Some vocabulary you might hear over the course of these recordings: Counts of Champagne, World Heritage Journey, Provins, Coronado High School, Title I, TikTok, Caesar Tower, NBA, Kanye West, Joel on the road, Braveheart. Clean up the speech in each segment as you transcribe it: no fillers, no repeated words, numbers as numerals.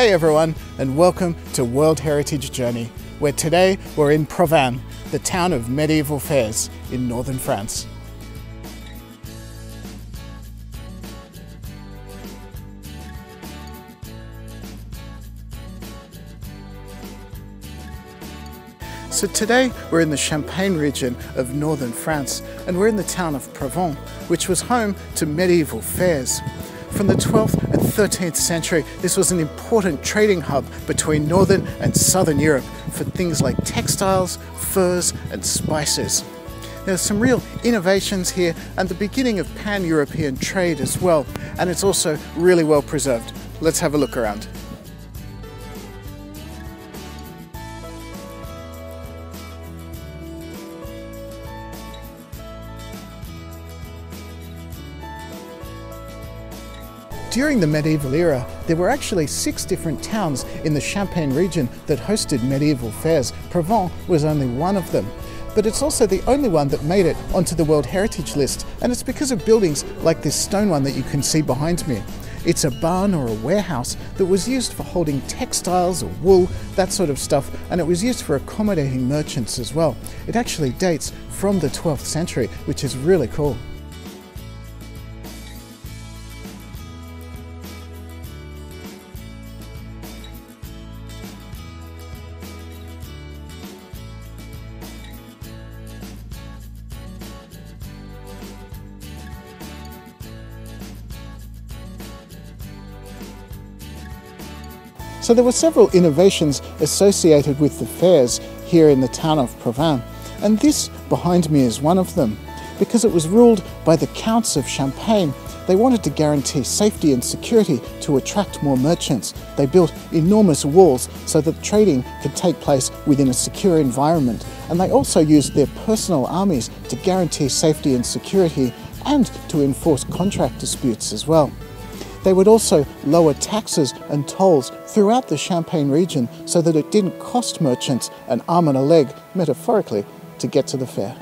Hey everyone, and welcome to World Heritage Journey, where today we're in Provins, the town of medieval fairs in northern France. So today we're in the Champagne region of northern France, and we're in the town of Provins, which was home to medieval fairs. From the 12th and 13th century, this was an important trading hub between northern and southern Europe for things like textiles, furs and spices. There are some real innovations here and the beginning of pan-European trade as well, and it's also really well preserved. Let's have a look around. During the medieval era, there were actually 6 different towns in the Champagne region that hosted medieval fairs. Provins was only one of them, but it's also the only one that made it onto the World Heritage List, and it's because of buildings like this stone one that you can see behind me. It's a barn or a warehouse that was used for holding textiles or wool, that sort of stuff, and it was used for accommodating merchants as well. It actually dates from the 12th century, which is really cool. So there were several innovations associated with the fairs here in the town of Provins, and this behind me is one of them. Because it was ruled by the Counts of Champagne, they wanted to guarantee safety and security to attract more merchants. They built enormous walls so that trading could take place within a secure environment, and they also used their personal armies to guarantee safety and security and to enforce contract disputes as well. They would also lower taxes and tolls throughout the Champagne region so that it didn't cost merchants an arm and a leg, metaphorically, to get to the fair.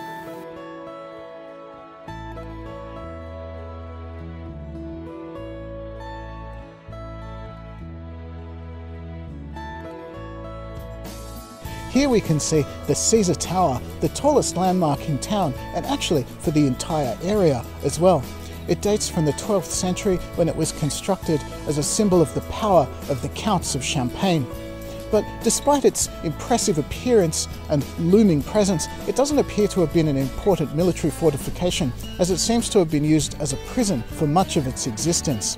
Here we can see the Caesar Tower, the tallest landmark in town, and actually for the entire area as well. It dates from the 12th century when it was constructed as a symbol of the power of the Counts of Champagne. But despite its impressive appearance and looming presence, it doesn't appear to have been an important military fortification, as it seems to have been used as a prison for much of its existence.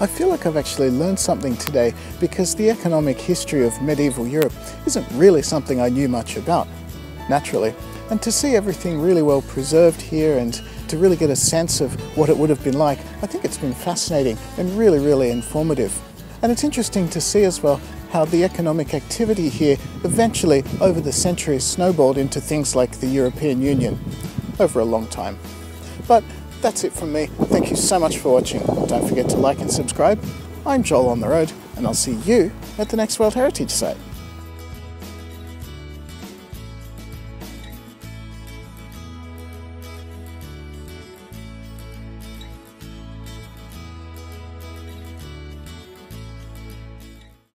I feel like I've actually learned something today, because the economic history of medieval Europe isn't really something I knew much about, naturally. And to see everything really well preserved here and to really get a sense of what it would have been like, I think it's been fascinating and really, really informative. And it's interesting to see as well how the economic activity here eventually over the centuries snowballed into things like the European Union over a long time. But that's it from me. Thank you so much for watching. Don't forget to like and subscribe. I'm Joel on the road, and I'll see you at the next World Heritage Site.